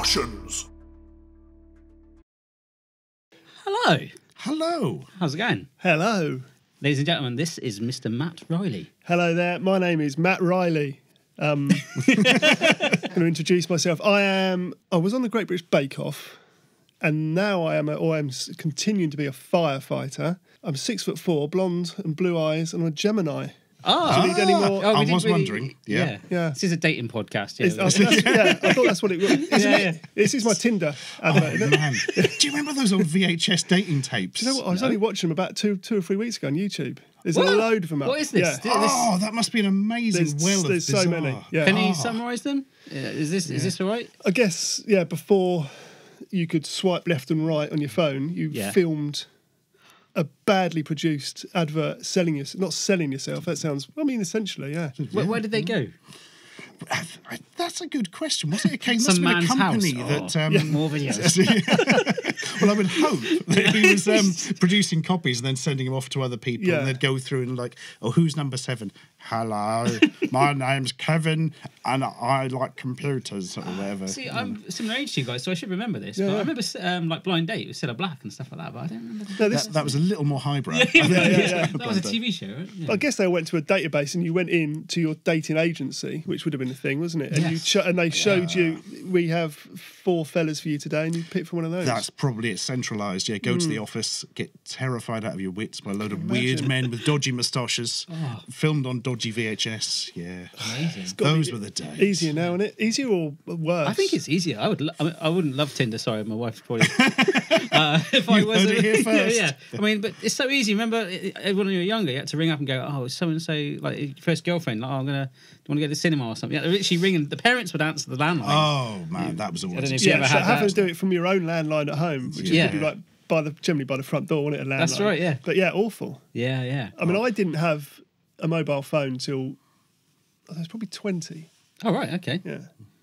Barshens. Hello. Hello. How's it going? Hello. Ladies and gentlemen, this is Mr. Mat Riley. Hello there. My name is Mat Riley. I'm going to introduce myself. I was on the Great British Bake Off, and now I'm continuing to be a firefighter. I'm 6'4", blonde and blue eyes, and I'm a Gemini. Oh. Do you need any more? Oh, I was wondering. Yeah. This is a dating podcast. Yeah, I thought that's what it was. This is my Tinder advert. Oh, man. Do you remember those old VHS dating tapes? Do you know what? I was only watching them about two or three weeks ago on YouTube. There's a load of them up. What is this? Yeah. Oh, that must be an amazing well of bizarre. There's so many. Yeah. Can you summarise them? Yeah. Is this all right? I guess, yeah, before you could swipe left and right on your phone, you filmed a badly produced advert selling yourself, not selling yourself, that sounds, I mean, essentially, yeah. Where did they go? That's a good question. Was it some man's company house? That, more videos. Well, I would hope that he was producing copies and then sending them off to other people, and they'd go through and like, oh, who's number 7? Hello, my name's Kevin, and I like computers or whatever. See, I'm similar age to you guys, so I should remember this. Yeah. But I remember like Blind Date with Cilla Black and stuff like that, but I don't remember. No, that was a little more highbrow. That was a TV show. Right? Yeah. I guess they went to a database, and you went in to your dating agency, which would have been the thing, wasn't it? And they showed you, we have 4 fellas for you today, and you pick from one of those. That's probably it, centralised. Yeah, go to the office, get terrified out of your wits by a load of weird men with dodgy moustaches, filmed on dodgy VHS. Yeah, amazing. Those were the days. Easier now, isn't it? Easier or worse? I think it's easier. I wouldn't love Tinder. Sorry, my wife probably. If I wasn't heard it here first. Yeah, yeah. I mean, but it's so easy. Remember, when you were younger, you had to ring up and go, "Oh, so and so, like your first girlfriend. Like, oh, do you want to go to the cinema or something?" Yeah, literally ringing. The parents would answer the landline. Oh man, that was a. I don't know if you ever had that. Having to do it from your own landline at home, which is probably like generally by the front door, wasn't it? A landline. That's right. Yeah. But yeah, awful. Yeah, yeah. I mean, I didn't have a mobile phone till I was probably 20. Oh, right, okay. Yeah.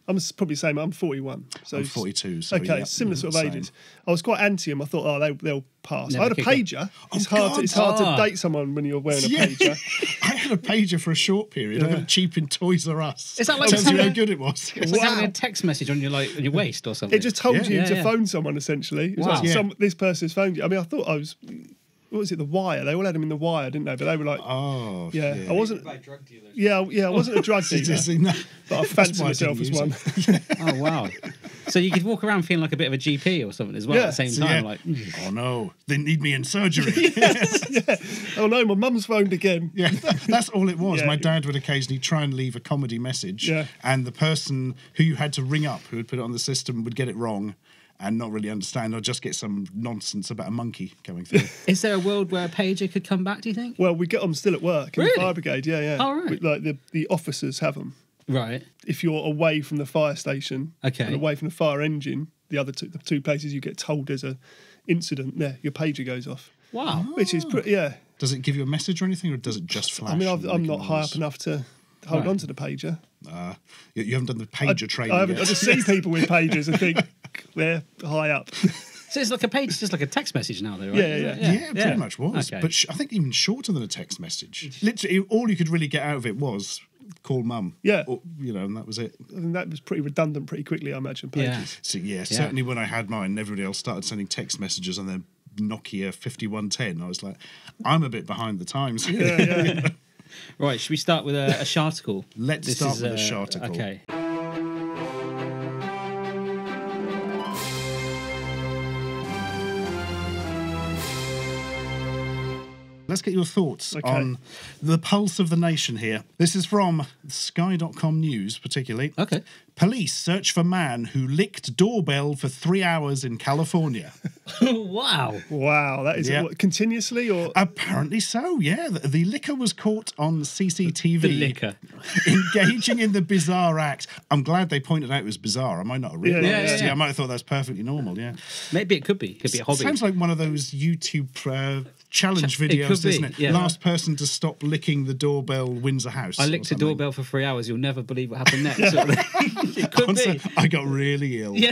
I'm probably the same. I'm 41. So I'm 42. So okay, yeah, similar sort of ages. I was quite anti them. I thought, oh, they'll pass. Never I had a pager. Oh, it's hard to date someone when you're wearing a pager. I had a pager for a short period. I got it cheap in Toys R Us. Is that like tells you how good it was? It's like having a text message on your on your waist or something. It just told you to phone someone essentially. Wow. Like, this person's phoned you. I mean, I thought I was. What was it? The Wire. They all had them in The Wire, didn't they? But they were like, oh, yeah. I wasn't like drug dealers. Yeah. I wasn't a drug dealer, but I fancied myself as one. Oh wow! So you could walk around feeling like a bit of a GP or something as well at the same time. Yeah. Like, oh no, they need me in surgery. Oh no, my mum's phoned again. Yeah, that's all it was. Yeah. My dad would occasionally try and leave a comedy message, and the person who you had to ring up, who would put it on the system, would get it wrong. And not really understand, or just get some nonsense about a monkey coming through. Is there a world where a pager could come back, do you think? Well, we get them still at work in the fire brigade, yeah. Oh, right. Like the officers have them. Right. If you're away from the fire station and away from the fire engine, the two places you get told there's an incident, there, your pager goes off. Wow. Oh. Which is pretty, Does it give you a message or anything, or does it just flash? I mean, I'm not high up enough to hold on to the pager. You haven't done the pager training yet. I just see people with pagers and think, they're high up. So it's like a page, just like a text message now, though, right? Yeah, pretty much was. Okay. But I think even shorter than a text message. Literally, all you could really get out of it was call mum. Yeah. Or, and that was it. And that was pretty redundant pretty quickly, I imagine, pages. Yeah. So, certainly when I had mine, everybody else started sending text messages on their Nokia 5110. I was like, I'm a bit behind the times. Yeah. Right, should we start with a sharticle? Let's start with a sharticle. Okay. Let's get your thoughts on the pulse of the nation here. This is from Sky.com News, particularly. Okay. Police search for man who licked doorbell for 3 hours in California. Wow. That is continuously or? Apparently so, yeah. The licker was caught on CCTV. The licker. Engaging in the bizarre act. I'm glad they pointed out it was bizarre. I might not have realised. I might have thought that was perfectly normal, Maybe it could be. Could be a hobby. Sounds like one of those YouTube challenge videos, doesn't it? Yeah. Last person to stop licking the doorbell wins a house. I licked a doorbell for 3 hours. You'll never believe what happened next. It could be. I got really ill. Yeah.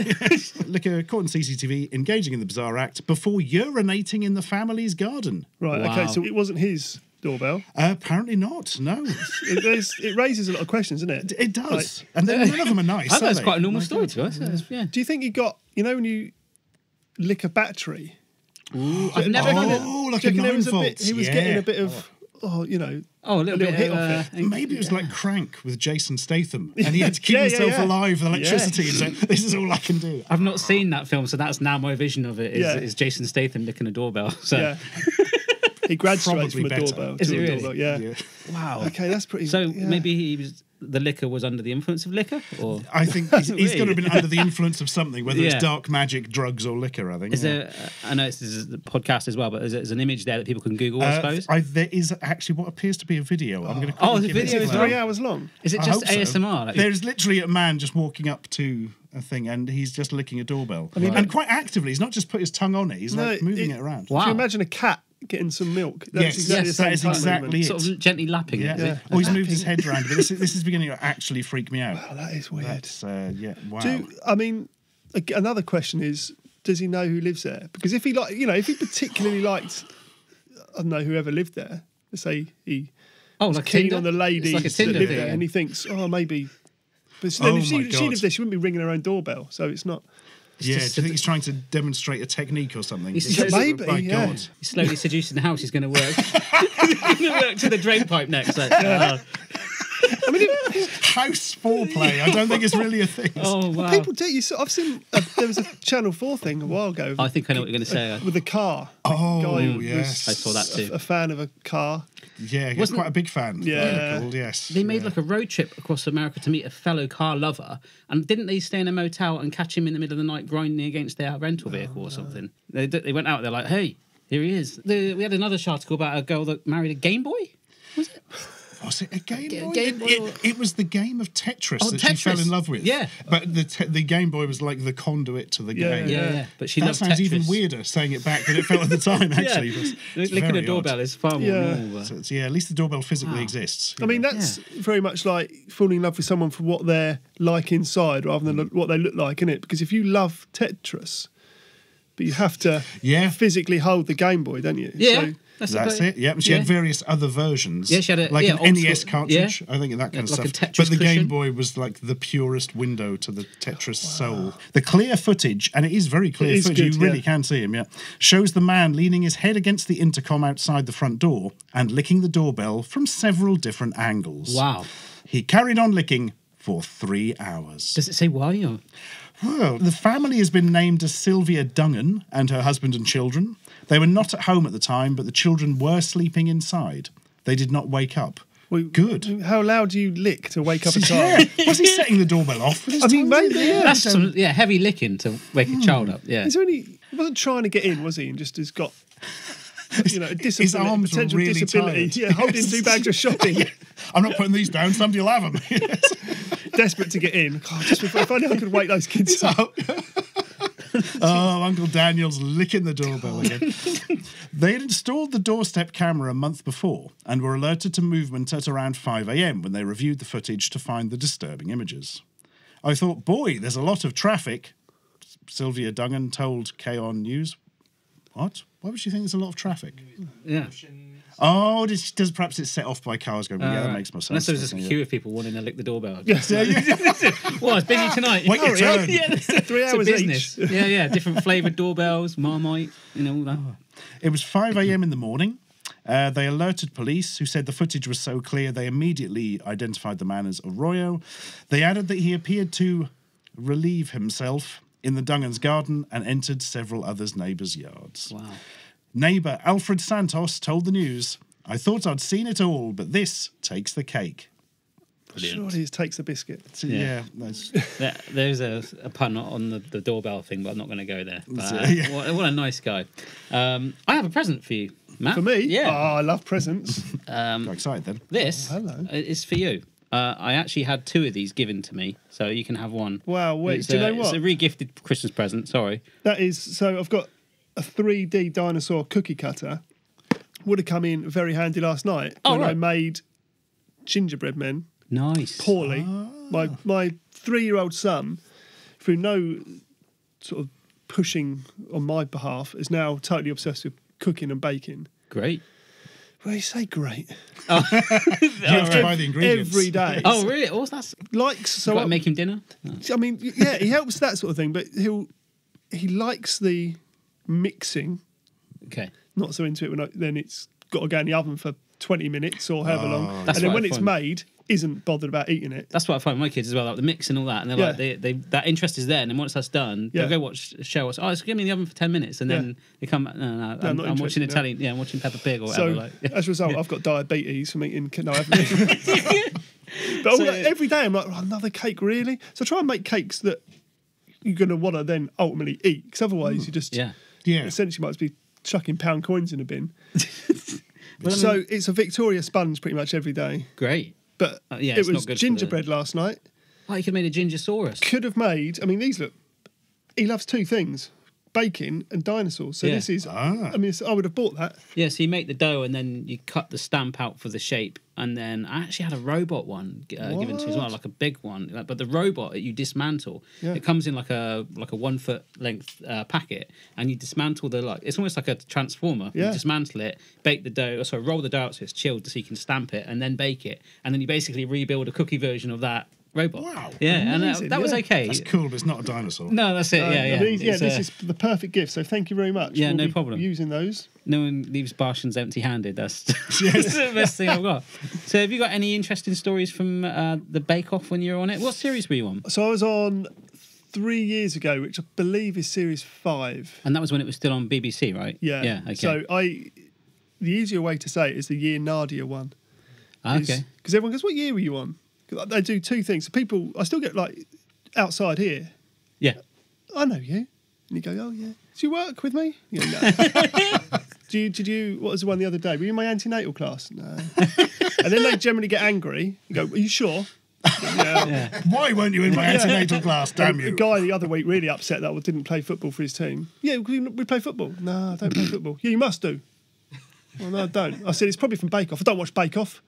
Licker caught on CCTV engaging in the bizarre act before urinating in the family's garden. Right. Wow. Okay. So it wasn't his. doorbell? Apparently not, no. It raises a lot of questions, doesn't it? It does. Like, and none of them are nice. I thought it's quite a normal story to us. Yeah. Do you think he got, you know, when you lick a battery? Ooh, I've never done it. Oh, like a 9-volt. He was getting a bit of, you know, a little hit off it. Maybe it was like Crank with Jason Statham, and he had to keep himself alive with electricity. Yeah. And so this is all I can do. I've not seen that film, so that's now my vision of it. Is Jason Statham licking a doorbell? So. Yeah. He graduates from a doorbell. Is it really? Doorbell, yeah. Wow. Okay, that's pretty... So maybe he was... The liquor was under the influence of liquor? Or? I think he's got to have been under the influence of something, whether it's dark magic, drugs or liquor, I think. Is there, I know this is the podcast as well, but there's an image there that people can Google, I suppose? There is actually what appears to be a video. I'm going to the video is 3 hours long? Is it just ASMR? Like, there's literally a man just walking up to a thing and he's just licking a doorbell. I mean, and quite actively, he's not just put his tongue on it, he's like moving it around. Wow. Can you imagine a cat getting some milk? That's exactly it. Sort of gently lapping it. Yeah. Oh, he's moved his head around, but this is beginning to actually freak me out. Wow, that is weird. That's, wow. I mean, another question is, does he know who lives there? Because if he if he particularly liked, I don't know, whoever lived there, let's say he was like keen on the lady that lived there, and he thinks, maybe. But so then if she lived there, she wouldn't be ringing her own doorbell, so it's not... Yeah, do you think he's trying to demonstrate a technique or something? Maybe, God. He's slowly seducing the house. He's going to work. He's going to work to the drain pipe next. Like, I mean, house foreplay. I don't think it's really a thing. Oh, wow. Well, people do. I've seen, there was a Channel 4 thing a while ago. I think I know what you're going to say. With a car. I saw that too. A fan of a car. Yeah, he was quite a big fan. Yeah. They made like a road trip across America to meet a fellow car lover. And didn't they stay in a motel and catch him in the middle of the night grinding against their rental vehicle or something? They went out, they're like, hey, here he is. We had another article about a girl that married a Game Boy, was it? Was it a Game Boy? It was the game of Tetris that she fell in love with. Yeah. But the Game Boy was like the conduit to the game. Yeah. But she loved Tetris. That sounds even weirder saying it back than it felt at the time, actually. It's licking a doorbell is far more normal. So at least the doorbell physically exists. I mean, that's very much like falling in love with someone for what they're like inside rather than what they look like, isn't it? Because if you love Tetris, but you have to physically hold the Game Boy, don't you? Yeah. So, that's it. Yeah, she had various other versions. Yeah, she had an NES cartridge. I think that kind of stuff. But the Game Boy was like the purest window to the Tetris soul. The clear footage, and it is very clear footage. You really can see him. Yeah, shows the man leaning his head against the intercom outside the front door and licking the doorbell from several different angles. Wow. He carried on licking for 3 hours. Does it say why? Or? Well, the family has been named as Sylvia Dungan and her husband and children. They were not at home at the time, but the children were sleeping inside. They did not wake up. Well, good. How loud do you lick to wake up a child? Was he setting the doorbell off? I mean, maybe. Yeah. That's some heavy licking to wake a child up. Yeah. He wasn't trying to get in, was he? And just has got, you know, his arms potential really disability. Tired. Yeah, holding two bags of shopping. I'm not putting these down. Somebody will have them. Desperate to get in. God, just if I knew I could wake those kids up. Oh, Uncle Daniel's licking the doorbell again. They had installed the doorstep camera a month before and were alerted to movement at around 5 a.m. when they reviewed the footage to find the disturbing images. I thought, boy, there's a lot of traffic. Sylvia Dungan told KON News. What? Why would she think there's a lot of traffic? Yeah. Oh, does perhaps it's set off by cars going, that makes more sense. Unless there's a queue of people wanting to lick the doorbell. Yes. Well, it's busy tonight. Wait your turn. Yeah, 3 hours each. Yeah, different flavoured doorbells, Marmite, and all that. It was 5 a.m. in the morning. They alerted police, who said the footage was so clear they immediately identified the man as Arroyo. They added that he appeared to relieve himself in the Dungan's garden and entered several others' neighbours' yards. Wow. Neighbour Alfred Santos told the news, I thought I'd seen it all, but this takes the cake. Brilliant. Sure, it takes the biscuit. There's a pun on the doorbell thing, but I'm not going to go there. But, what a nice guy. I have a present for you, Matt. For me? Yeah. Oh, I love presents. I'm excited then. This is for you. I actually had 2 of these given to me, so you can have one. Wow, wait, do you know what? It's a re-gifted Christmas present, sorry. That is, so I've got a 3D dinosaur cookie cutter. Would have come in very handy last night when I made gingerbread men. Nice. Poorly. Ah. My 3-year-old son, through no sort of pushing on my behalf, is now totally obsessed with cooking and baking. Great. Well, you say great. Oh. You have to buy the ingredients. Every day. Oh, really? Oh, that's... Likes... So got to make him dinner? No. I mean, yeah, he helps that sort of thing, but he likes the mixing. Okay. Not so into it when then it's got to go in the oven for 20 minutes or however long. That's and then when it's made... isn't bothered about eating it. That's what I find with my kids as well, like the mix and all that. And they're like, they that interest is there. And then once that's done, they'll go watch a show. Oh, it's going to be in the oven for 10 minutes. And then they come, no, I'm watching Italian, I'm watching Peppa Pig or whatever. So, like, as a result, I've got diabetes from eating But all, like, every day I'm like, oh, another cake, really? So I try and make cakes that you're going to want to then ultimately eat. Because otherwise you just essentially might just be chucking pound coins in a bin. So it's a Victoria sponge pretty much every day. Great. But it was gingerbread last night. Oh, you could have made a gingersaurus. Could have made... I mean, these look... He loves two things, baking and dinosaurs. So this is... I mean, I would have bought that. Yeah, so you make the dough and then you cut the stamp out for the shape. And then I actually had a robot one given to me as well, like a big one. But the robot, you dismantle. Yeah. It comes in like a 1 foot length packet, and you dismantle the It's almost like a transformer. Yeah. You dismantle it, bake the dough. Sorry, roll the dough out so it's chilled, so you can stamp it, and then bake it. And then you basically rebuild a cookie version of that robot. Wow. Yeah, amazing. And that was okay. That's cool, but it's not a dinosaur. No, that's it. Yeah. This is the perfect gift. So thank you very much. Yeah, no problem. Using those. No one leaves Barshens empty-handed. That's the best thing I've got. So have you got any interesting stories from the Bake Off when you were on it? What series were you on? So I was on 3 years ago, which I believe is series 5. And that was when it was still on BBC, right? Yeah. Yeah. Okay. So the easier way to say it is the year Nadia won. Okay. Because everyone goes, what year were you on? Because they do two things. So people, I still get like outside here. Yeah. I know you. And you go, oh, yeah. Do you work with me? You go, no. Did you? What was the one the other day? Were you in my antenatal class? No. And then they generally get angry. You go, are you sure? Yeah. Why weren't you in my antenatal class? Damn you! The guy the other week really upset that I didn't play football for his team. Yeah, we play football. No, I don't play football. Yeah, you must do. Well, no, I don't. I said it's probably from Bake Off. I don't watch Bake Off.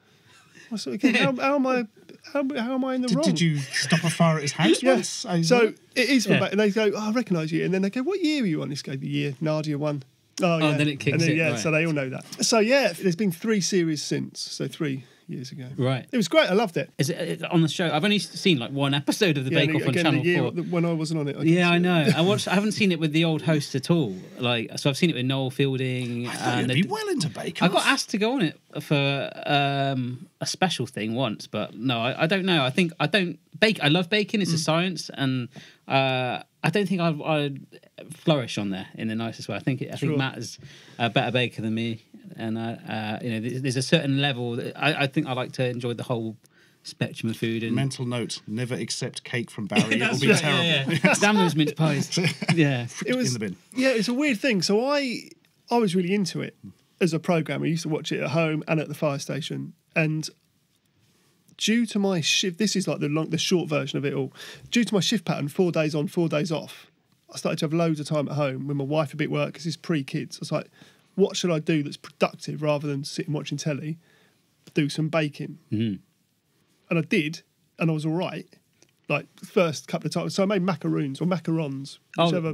I said, okay, how am I? How am I in the wrong? Did you stop a fire at his house? Yes. So it is from Bake Off. And they go, oh, I recognise you. And then they go, what year were you on? This guy, the year Nadia won. Oh, yeah. Oh, and then it kicks in. Yeah, right. So they all know that. So, yeah, there's been 3 series since, so 3 years ago. Right. It was great. I loved it. Is it on the show? I've only seen, like, one episode of the Bake Off on Channel 4. When I wasn't on it. I know. I haven't seen it with the old hosts at all. Like, so I've seen it with Noel Fielding. I thought you'd be well into Bake Off. I got asked to go on it for a special thing once, but no, I don't know. I think I don't... I love baking. It's a science, and... I don't think I'd flourish on there in the nicest way. I think Matt is a better baker than me, and there's a certain level that I think I like to enjoy the whole spectrum of food. And mental note: never accept cake from Barry. It will be terrible. Yeah. Damn those mince pies. It was in the bin. Yeah, it's a weird thing. So I was really into it as a programme. I used to watch it at home and at the fire station, and due to my shift, this is like the short version of it all. Due to my shift pattern, 4 days on, 4 days off, I started to have loads of time at home with my wife a bit at work because it's pre-kids. I was like, what should I do that's productive rather than sitting watching telly? Do some baking. Mm-hmm. And I did, and I was all right. Like, first couple of times. So I made macaroons or macarons, whichever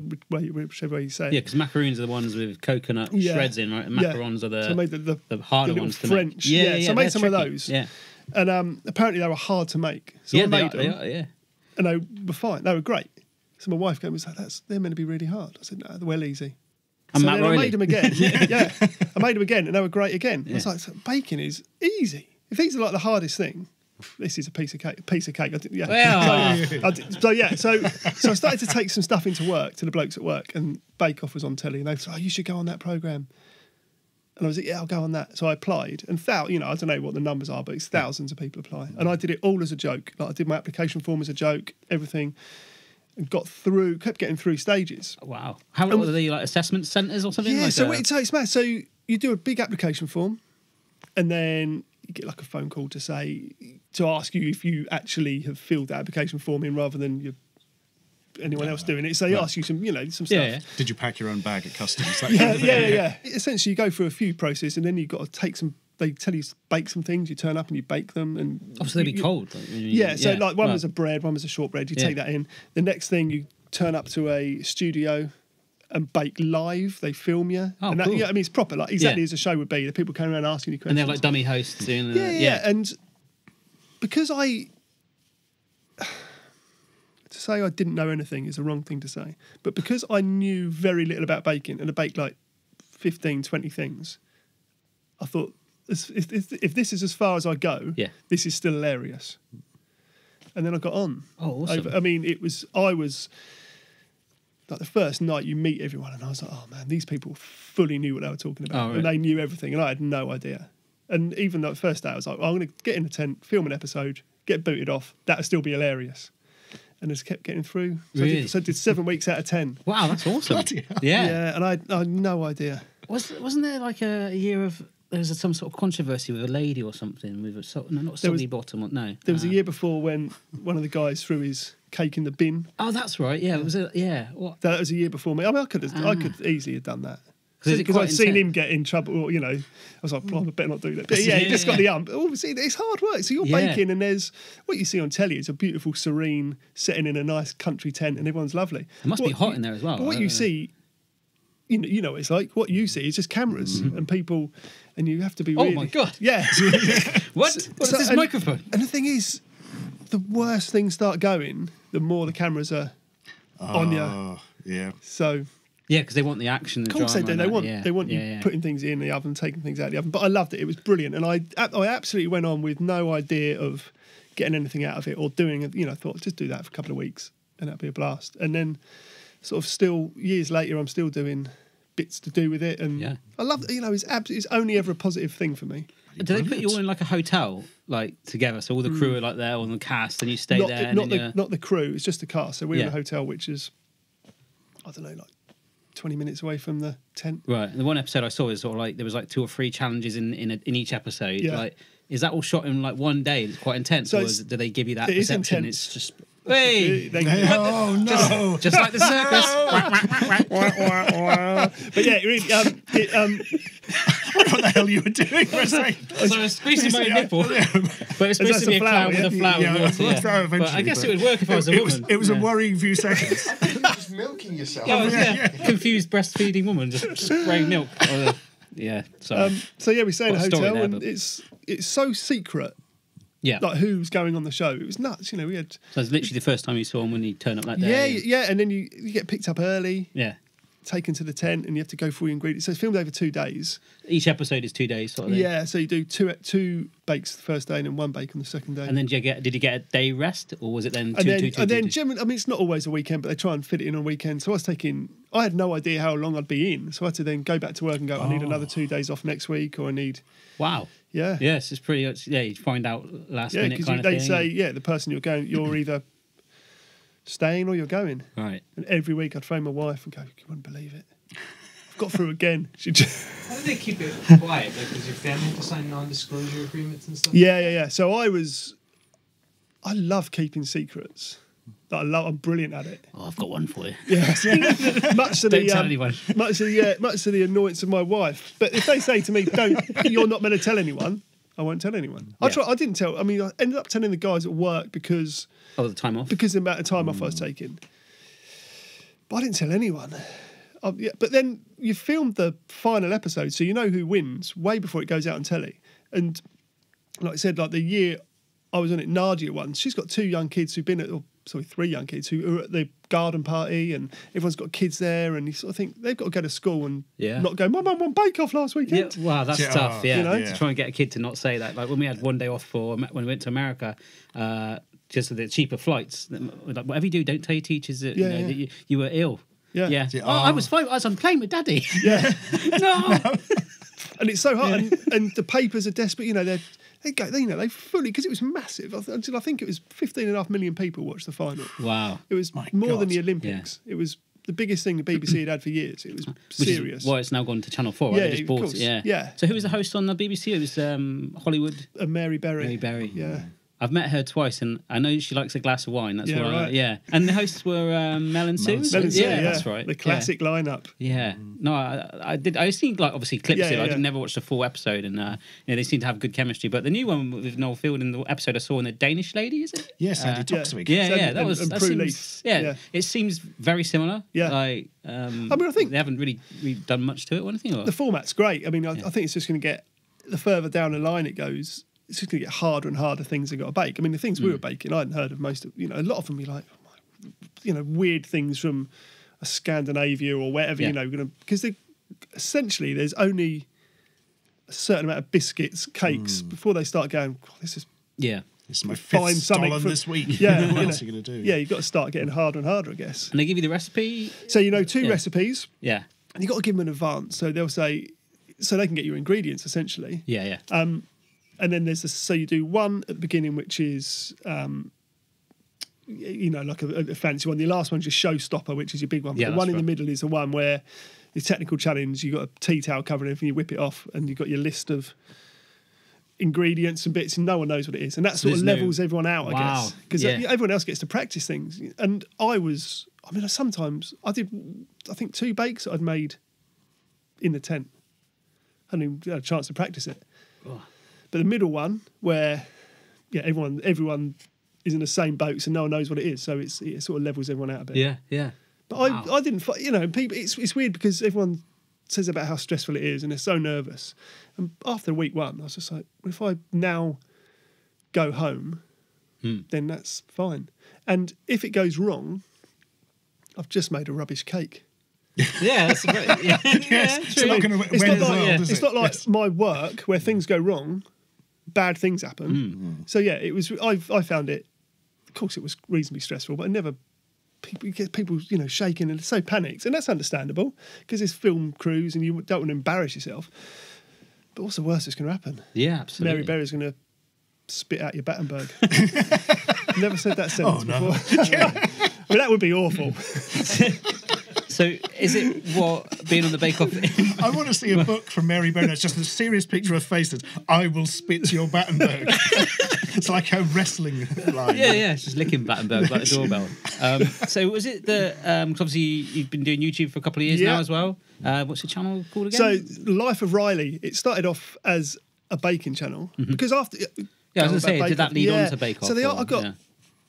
way you say it. Yeah, because macaroons are the ones with coconut shreds in, right? And macarons are the harder ones to French. Make. So I made some tricky. Of those. Yeah. And apparently they were hard to make. So I made them. And they were fine. They were great. So my wife was like, they're meant to be really hard. I said, no, they're well easy. And so Mat Riley. I made them again. I made them again, and they were great again. Yeah. I was like, so baking is easy. If these are like the hardest thing, this is a piece of cake. So I started to take some stuff into work to the blokes at work, and Bake Off was on telly, and they said, oh, you should go on that programme. And I was like, yeah, I'll go on that. So I applied. And, I don't know what the numbers are, but it's thousands of people apply. And I did it all as a joke. Like, I did my application form as a joke, everything. And got through, kept getting through stages. Wow. How were they, like, assessment centres or something? Yeah, like so it takes maths. So you do a big application form, and then you get, like, a phone call to ask you if you actually have filled the application form in rather than your... anyone else doing it, so they ask you some stuff. Yeah. Did you pack your own bag at customs? Essentially, you go through a few processes, and then you've got to take some. They tell you to bake some things. You turn up and you bake them, and obviously they'd be cold. Like, so one was a bread, one was a shortbread. You take that in. The next thing, you turn up to a studio, and bake live. They film you. Oh, and that, cool. Yeah, I mean, it's proper, like exactly as a show would be. The people coming around asking you questions. And they're like dummy hosts doing that. Yeah. And because to say I didn't know anything is the wrong thing to say, but because I knew very little about baking and I baked like 15, 20 things, I thought, if this is as far as I go, this is still hilarious. And then I got on. Oh, awesome. I mean, I was like the first night you meet everyone, and I was like, oh man, these people fully knew what they were talking about. Oh, right. And they knew everything, and I had no idea. And even the first day, I was like, well, I'm going to get in the tent, film an episode, get booted off. That'll still be hilarious. And I just kept getting through. So, really? I did 7 weeks out of 10. Wow, that's awesome. Yeah, and I had no idea. Wasn't there like a year of... There was some sort of controversy with a lady or something with a not soggy bottom. No, there was a year before when one of the guys threw his cake in the bin. Oh, that's right. Yeah, it was. That was a year before me. I mean, I could easily have done that because I'd seen him get in trouble. Or, you know, I was like, well, I better not do that. But yeah, he just got the hump. Obviously, it's hard work. So you're baking, and there's what you see on telly is a beautiful, serene setting in a nice country tent, and everyone's lovely. It must be hot in there as well. But what you see. You know what it's like. What you see is just cameras and people, and you have to be. Oh my god! Yeah. What's this microphone? And the thing is, the worse things start going, the more the cameras are on you. Yeah. So. Yeah, because they want the action. Of course they do. They want you putting things in the oven, taking things out of the oven. But I loved it. It was brilliant, and I absolutely went on with no idea of getting anything out of it or doing. You know, I thought just do that for a couple of weeks, and that'd be a blast. And then. Sort of still years later, I'm still doing bits to do with it, and I love. You know, it's only ever a positive thing for me. Do they put you all in like a hotel, like together? So all the crew are like there, all the cast, and you stay there. Not the crew. It's just the cast. So we're in a hotel, which is, I don't know, like 20 minutes away from the tent. Right. And the one episode I saw is sort of like there was like 2 or 3 challenges in each episode. Yeah. Like, is that all shot in like one day? It's quite intense. So do they give you that perception? Is intense. It's just. Hey! Just like the circus. But yeah, really, what the hell you were doing? So it's squeezing my nipple, but it's supposed to be a clown with a flower. Yeah, but I guess it would work if I was a woman. It was a worrying few seconds. You were just milking yourself. Yeah, confused breastfeeding woman just spraying milk. So yeah, we stay in a hotel, and it's so secret. Yeah, like who's going on the show? It was nuts, you know. We had. So it's literally the first time you saw him when he turned up that day. Yeah, and then you get picked up early. Yeah, taken to the tent, and you have to go through ingredients. So it's filmed over 2 days. Each episode is 2 days, sort of. Yeah, so you do two bakes the first day, and then one bake on the second day. And then did you get a day rest, or was it then two? And then generally, I mean, it's not always a weekend, but they try and fit it in on weekends. So I had no idea how long I'd be in, so I had to then go back to work and go. I need another 2 days off next week, or I need. Wow. Yeah. Yes, it's pretty. You find out last minute. Yeah, because they say, the person you're going, you're either staying or you're going. Right. And every week I'd phone my wife and go, "You wouldn't believe it. I've got through again." How do they keep it quiet? Like, does your family have to sign non-disclosure agreements and stuff? Yeah. So I love keeping secrets. I'm brilliant at it. Oh, I've got one for you. Yes. Much to the annoyance of my wife. But if they say to me, you're not meant to tell anyone, I won't tell anyone. Yeah. I ended up telling the guys at work because... Oh, the time off? Because of the amount of time off I was taking. But I didn't tell anyone. But then you filmed the final episode, so you know who wins way before it goes out on telly. And like I said, like the year I was on it, Nadia once, she's got 2 young kids who've been at... Sorry, 3 young kids who are at the garden party, and everyone's got kids there, and you sort of think they've got to go to school and not go. My mum won Bake Off last weekend. Yeah, wow, that's tough. Yeah, you know? To try and get a kid to not say that. Like when we had one day off when we went to America, just for the cheaper flights. Like whatever you do, don't tell your teachers that that you were ill. Yeah. Oh, I was fine. I was on plane with Daddy. Yeah. No. And it's so hard, and the papers are desperate. You know they're. They fully, because it was massive. I think it was 15.5 million people watched the final. Wow. It was more than the Olympics. Yeah. It was the biggest thing the BBC had for years. It was serious. Well, it's now gone to Channel 4. Right? They just bought it. So who was the host on the BBC? It was Hollywood. Mary Berry. Yeah. I've met her twice, and I know she likes a glass of wine. That's why, right. Yeah. And the hosts were Mel and Sue. Mel and Sue, yeah, that's right. The classic lineup. Yeah. No, I did. I seen like obviously clips of it. I never watched a full episode, and you know, they seem to have good chemistry. But the new one with Noel Field in the episode I saw in the Danish lady, is it? Yes, I did talk to me. Yeah, yeah. That was. That seems, yeah, it seems very similar. Yeah. Like, I mean, I think they haven't really done much to it or anything. Or? The format's great. I mean, I think it's just going to get the further down the line it goes. It's just going to get harder and harder things they've got to bake. I mean, the things we were baking, I hadn't heard of most of, you know, a lot of them be like, oh my, you know, weird things from Scandinavia or wherever, you know, because they essentially there's only a certain amount of biscuits, cakes, before they start going, oh, this is... Yeah. It's my fifth Stollen this week. Yeah, what else are you going to do? Yeah, you've got to start getting harder and harder, I guess. And they give you the recipe? So, you know, two recipes. Yeah. And you've got to give them an advance. So they'll say, so they can get your ingredients, essentially. Yeah, yeah. And then there's this, so you do one at the beginning, which is, you know, like a fancy one. The last one's your showstopper, which is your big one. Yeah, the one in the middle is the one where the technical challenge, you've got a tea towel covering everything, you whip it off, and you've got your list of ingredients and bits, and no one knows what it is. And that sort of levels everyone out, I guess. Because everyone else gets to practice things. And I mean, sometimes I did, I think, 2 bakes that I'd made in the tent. I hadn't even had a chance to practice it. Oh. But the middle one, where everyone is in the same boat, so no one knows what it is, so it sort of levels everyone out a bit. Yeah, yeah. But I didn't, you know, people. It's weird because everyone says about how stressful it is, and they're so nervous. And after week one, I was just like, well, if I now go home, then that's fine. And if it goes wrong, I've just made a rubbish cake. Yeah, that's great. Yeah. Yes, it's not going to win the world, is it? It's not like my work where things go wrong, bad things happen. So yeah, it was. I found it. Of course, it was reasonably stressful, but I never. People, you know, shaking and so panicked, and that's understandable because it's film crews, and you don't want to embarrass yourself. But what's the worst that's going to happen? Yeah, absolutely. Mary Berry's going to spit out your Battenberg. Never said that sentence before. I mean, that would be awful. So is it what being on the Bake Off? I want to see a book from Mary Berry. It's just a serious picture of faces. I will spit your Battenberg. It's like her wrestling line. Yeah, yeah. She's licking Battenberg like the doorbell. So was it the? Because obviously you've been doing YouTube for a couple of years now as well. What's your channel called again? So Life of Riley. It started off as a baking channel because after. Yeah, I was going to say, did that lead on to Bake Off? So I got.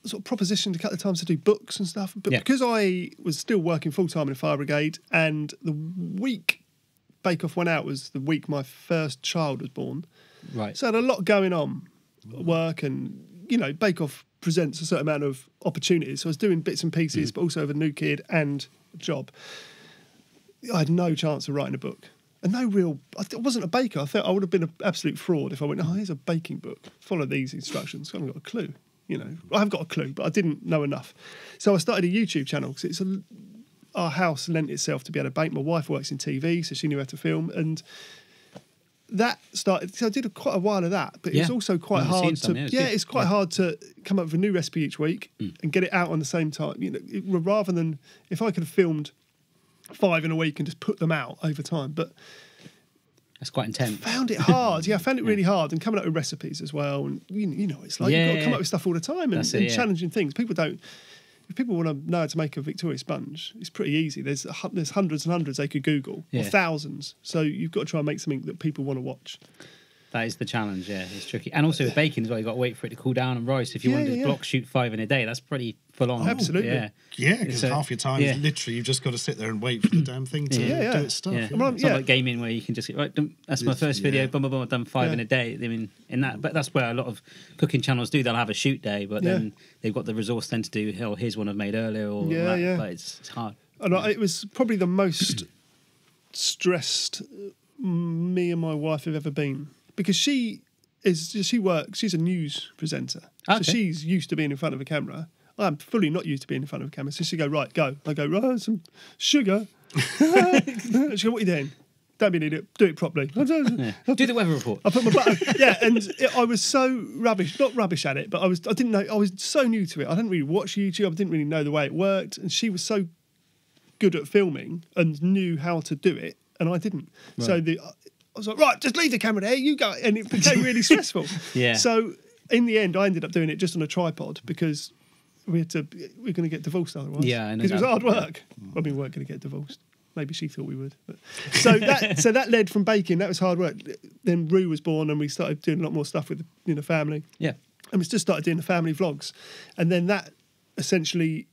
Sort of propositioned a couple of times to do books and stuff, but because I was still working full-time in a fire brigade, and the week Bake Off went out was the week my first child was born, right, so I had a lot going on, work, and you know, Bake Off presents a certain amount of opportunities, so I was doing bits and pieces but also with a new kid and a job. I had no chance of writing a book. And no real... I wasn't a baker. I thought I would have been an absolute fraud if I went, oh, here's a baking book, follow these instructions. I haven't got a clue. You know, I haven't got a clue, but I didn't know enough. So I started a YouTube channel because it's our house lent itself to be able to bake. My wife works in TV, so she knew how to film. And that started... So I did quite a while of that, but it was also quite hard to... it's quite hard to come up with a new recipe each week and get it out on the same time. You know, rather than... If I could have filmed 5 in a week and just put them out over time, but... That's quite intense. I found it hard. I found it really hard. And coming up with recipes as well. And you know, it's like you've got to come up with stuff all the time and challenging things. People don't... If people want to know how to make a Victoria sponge, it's pretty easy. There's hundreds and hundreds they could Google, or thousands. So you've got to try and make something that people want to watch. That is the challenge, it's tricky. And also with baking as well, you've got to wait for it to cool down and rise. If you want to block shoot 5 in a day, that's pretty full on. Oh, absolutely. Yeah, because half your time is literally you've just got to sit there and wait for the damn thing to do its stuff. Yeah. It's not like gaming where you can just, right, that's my first video, boom, I've done 5 in a day. I mean, in that, but that's where a lot of cooking channels do. They'll have a shoot day, but then they've got the resource then to do, oh, here's one I've made earlier or that. But it's hard. And it was probably the most stressed me and my wife have ever been. Because she's a news presenter. Okay. So she's used to being in front of a camera. I'm fully not used to being in front of a camera. So she'd go, right, go. I go, right, some sugar. She'd go, what are you doing? Don't be an idiot. Do it properly. Do the weather report. I put my butt and I was so rubbish, not rubbish at it, but I didn't know, I was so new to it. I didn't really watch YouTube. I didn't really know the way it worked. And she was so good at filming and knew how to do it. And I didn't. Right. So I was like, right, just leave the camera there, you go. And it became really stressful. So in the end, I ended up doing it just on a tripod because we had to. We're going to get divorced otherwise. Yeah, because it was hard work. Yeah. I mean, we weren't going to get divorced. Maybe she thought we would. But. So that so that led from baking. That was hard work. Then Rue was born, and we started doing a lot more stuff with the family. Yeah, and we just started doing the family vlogs, and then that essentially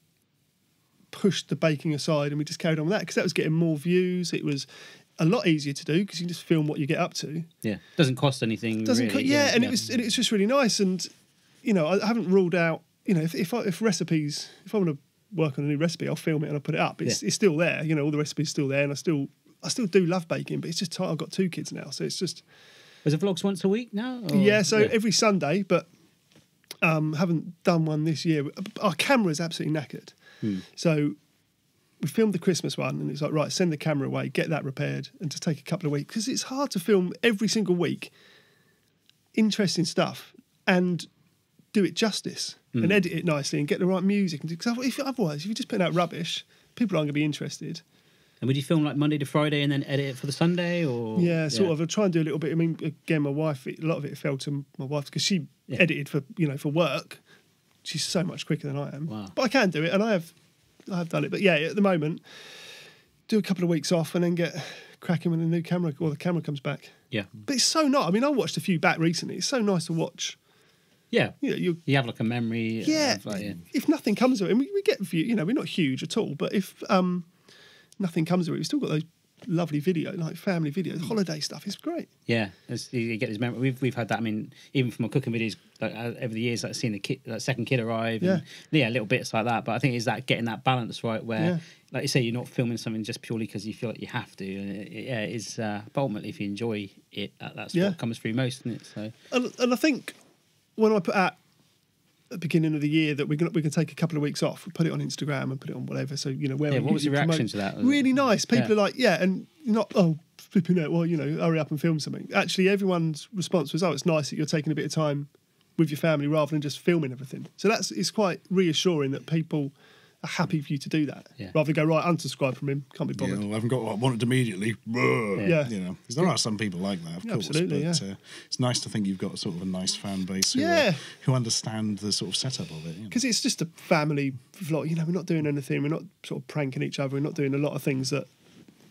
pushed the baking aside, and we just carried on with that because that was getting more views. It was a lot easier to do because you can just film what you get up to. Yeah, doesn't cost anything. It doesn't really, and it was just really nice. And you know, I haven't ruled out. You know, if recipes, if I want to work on a new recipe, I'll film it and I'll put it up. It's still there. You know, all the recipes still there, and I still do love baking, but it's just tight. I've got two kids now, so it's just. Is it vlogs once a week now? Or? Yeah, so every Sunday, but haven't done one this year. Our camera's absolutely knackered, so we filmed the Christmas one, and it's like, right, send the camera away, get that repaired, and just take a couple of weeks because it's hard to film every single week. Interesting stuff, and do it justice. And edit it nicely and get the right music. Because otherwise, if you just put out rubbish, people aren't going to be interested. And would you film like Monday to Friday and then edit it for the Sunday? Or sort of. I'll try and do a little bit. I mean, again, my wife, a lot of it fell to my wife because she edited for, you know, for work. She's so much quicker than I am. Wow. But I can do it, and I have done it. But yeah, at the moment, do a couple of weeks off and then get cracking when the new camera or the camera comes back. Yeah. But it's so nice. I mean, I watched a few back recently. It's so nice to watch. Yeah, you know, you have like a memory. Yeah, if nothing comes of it, and we get view. You know, we're not huge at all, but if nothing comes of it, we've still got those lovely videos, like family videos, holiday stuff. It's great. Yeah, you get this memory. We've had that. I mean, even from our cooking videos, like, over the years, like seeing the kid, like, second kid arrive, and little bits like that. But I think it's that getting that balance right where, like you say, you're not filming something just purely because you feel like you have to. And it is ultimately, if you enjoy it, that's what comes through most, isn't it? So, and I think. When I put out at the beginning of the year that we can take a couple of weeks off, we put it on Instagram and put it on whatever. So you know where. Yeah, what was your reaction to that? Really nice. People are like, yeah, and not flipping out. Well, you know, hurry up and film something. Actually, everyone's response was, oh, it's nice that you're taking a bit of time with your family rather than just filming everything. So it's quite reassuring that people are happy for you to do that rather than go right unsubscribe from him. Can't be bothered. Yeah, well, I haven't got what I wanted immediately. Yeah, you know, because there are some people like that, of course. Absolutely, but it's nice to think you've got sort of a nice fan base who understand the sort of setup of it. Because it's just a family vlog. You know, we're not doing anything. We're not sort of pranking each other. We're not doing a lot of things that